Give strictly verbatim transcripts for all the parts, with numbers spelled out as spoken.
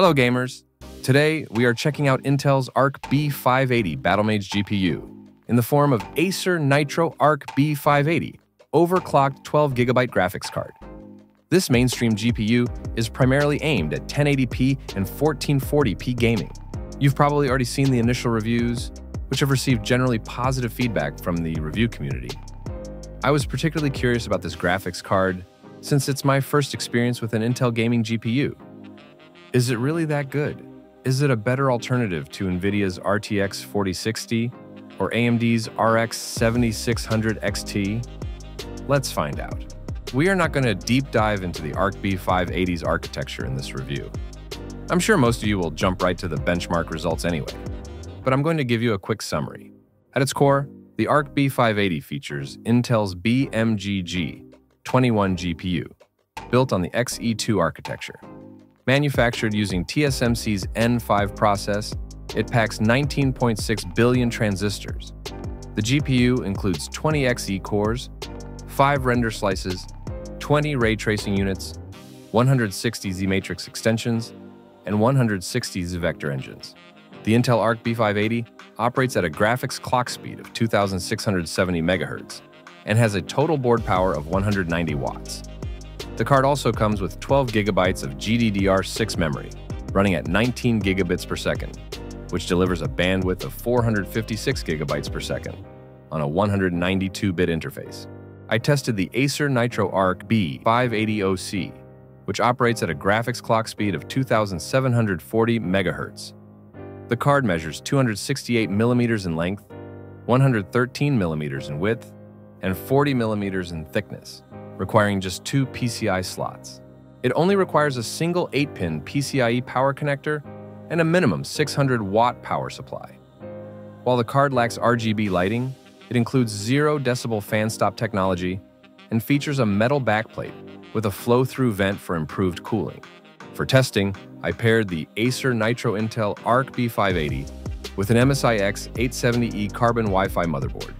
Hello gamers! Today, we are checking out Intel's Arc B five eighty Battlemage G P U in the form of Acer Nitro Arc B five eighty overclocked twelve gigabyte graphics card. This mainstream G P U is primarily aimed at ten eighty p and fourteen forty p gaming. You've probably already seen the initial reviews, which have received generally positive feedback from the review community. I was particularly curious about this graphics card since it's my first experience with an Intel gaming G P U. Is it really that good? Is it a better alternative to NVIDIA's R T X forty sixty or A M D's R X seventy-six hundred X T? Let's find out. We are not going to deep dive into the Arc B five eighty's architecture in this review. I'm sure most of you will jump right to the benchmark results anyway, but I'm going to give you a quick summary. At its core, the Arc B five eighty features Intel's B M G G twenty-one G P U, built on the X E two architecture. Manufactured using T S M C's N five process, it packs nineteen point six billion transistors. The G P U includes twenty X E cores, five render slices, twenty ray tracing units, one hundred sixty Z-matrix extensions, and one hundred sixty Z-vector engines. The Intel Arc B five eighty operates at a graphics clock speed of two thousand six hundred seventy megahertz and has a total board power of one hundred ninety watts. The card also comes with twelve gigabytes of G D D R six memory, running at nineteen gigabits per second, which delivers a bandwidth of four hundred fifty-six gigabytes per second on a one hundred ninety-two bit interface. I tested the Acer Nitro Arc B five eighty O C, which operates at a graphics clock speed of two thousand seven hundred forty megahertz. The card measures two hundred sixty-eight millimeters in length, one hundred thirteen millimeters in width, and forty millimeters in thickness, requiring just two P C I slots. It only requires a single eight pin P C I E power connector and a minimum six hundred watt power supply. While the card lacks R G B lighting, it includes zero decibel fan stop technology and features a metal backplate with a flow-through vent for improved cooling. For testing, I paired the Acer Nitro Intel Arc B five eighty with an M S I X eight seventy E Carbon Wi-Fi motherboard,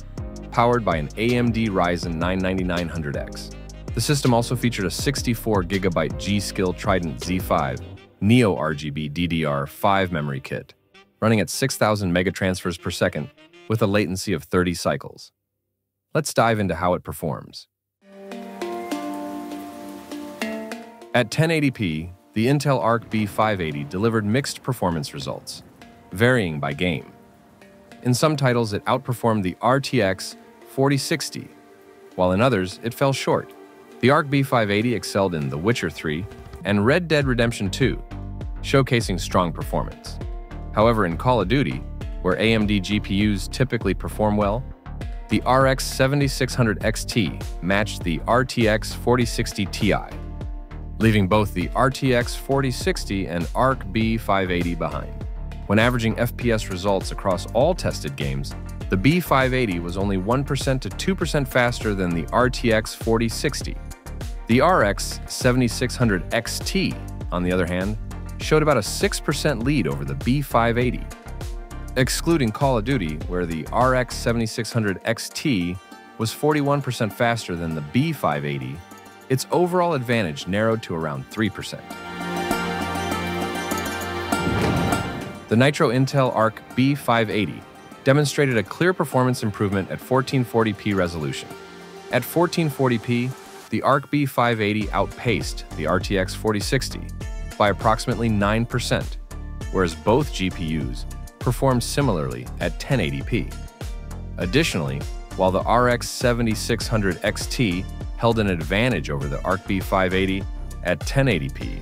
powered by an A M D Ryzen nine ninety-nine hundred X. The system also featured a sixty-four gigabyte G.Skill Trident Z five Neo R G B D D R five memory kit, running at six thousand megatransfers per second with a latency of thirty cycles. Let's dive into how it performs. At ten eighty p, the Intel Arc B five eighty delivered mixed performance results, varying by game. In some titles, it outperformed the R T X forty sixty, while in others, it fell short. The Arc B five eighty excelled in The Witcher three and Red Dead Redemption two, showcasing strong performance. However, in Call of Duty, where A M D G P Us typically perform well, the R X seventy-six hundred X T matched the R T X forty sixty T I, leaving both the R T X forty sixty and Arc B five eighty behind. When averaging F P S results across all tested games, the B five eighty was only one percent to two percent faster than the R T X forty sixty. The R X seventy-six hundred X T, on the other hand, showed about a six percent lead over the B five eighty. Excluding Call of Duty, where the R X seventy-six hundred X T was forty-one percent faster than the B five eighty, its overall advantage narrowed to around three percent. The Nitro Intel Arc B five eighty demonstrated a clear performance improvement at fourteen forty p resolution. At fourteen forty p, the Arc B five eighty outpaced the R T X forty sixty by approximately nine percent, whereas both G P Us performed similarly at ten eighty p. Additionally, while the R X seventy-six hundred X T held an advantage over the Arc B five eighty at ten eighty p,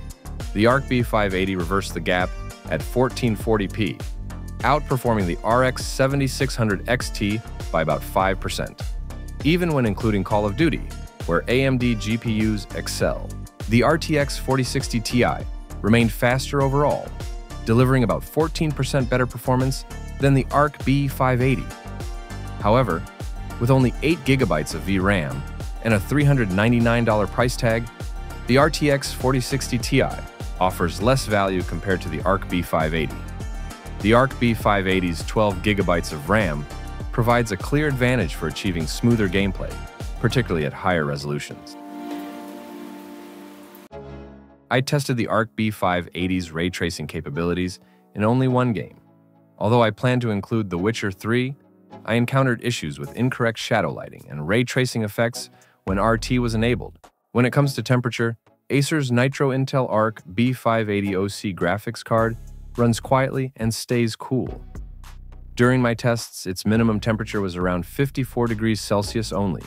the Arc B five eighty reversed the gap at fourteen forty p, outperforming the R X seventy-six hundred X T by about five percent, even when including Call of Duty, where A M D G P Us excel. The R T X forty sixty T I remained faster overall, delivering about fourteen percent better performance than the Arc B five eighty. However, with only eight gigabytes of V RAM and a three hundred ninety-nine dollar price tag, the R T X forty sixty T I offers less value compared to the Arc B five eighty. The Arc B five eighty's twelve gigabytes of RAM provides a clear advantage for achieving smoother gameplay, particularly at higher resolutions. I tested the Arc B five eighty's ray tracing capabilities in only one game. Although I plan to include The Witcher three, I encountered issues with incorrect shadow lighting and ray tracing effects when R T was enabled. When it comes to temperature, Acer's Nitro Intel Arc B five eighty O C graphics card runs quietly and stays cool. During my tests, its minimum temperature was around fifty-four degrees Celsius only.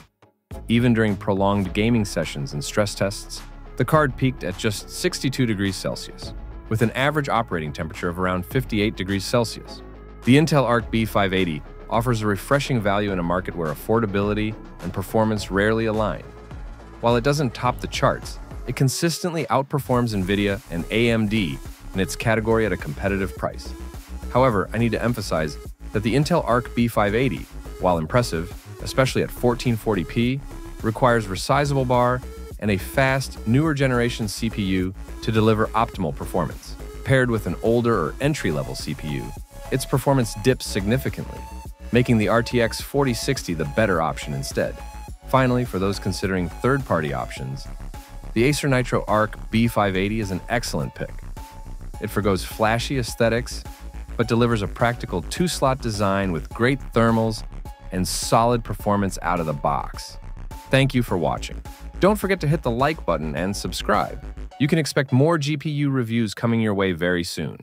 Even during prolonged gaming sessions and stress tests, the card peaked at just sixty-two degrees Celsius, with an average operating temperature of around fifty-eight degrees Celsius. The Intel Arc B five eighty offers a refreshing value in a market where affordability and performance rarely align. While it doesn't top the charts, it consistently outperforms NVIDIA and A M D in its category at a competitive price. However, I need to emphasize that the Intel Arc B five eighty, while impressive, especially at fourteen forty p, requires resizable bar and a fast, newer generation C P U to deliver optimal performance. Paired with an older or entry-level C P U, its performance dips significantly, making the R T X forty sixty the better option instead. Finally, for those considering third-party options, the Acer Nitro Arc B five eighty is an excellent pick. It forgoes flashy aesthetics, but delivers a practical two-slot design with great thermals and solid performance out of the box. Thank you for watching. Don't forget to hit the like button and subscribe. You can expect more G P U reviews coming your way very soon.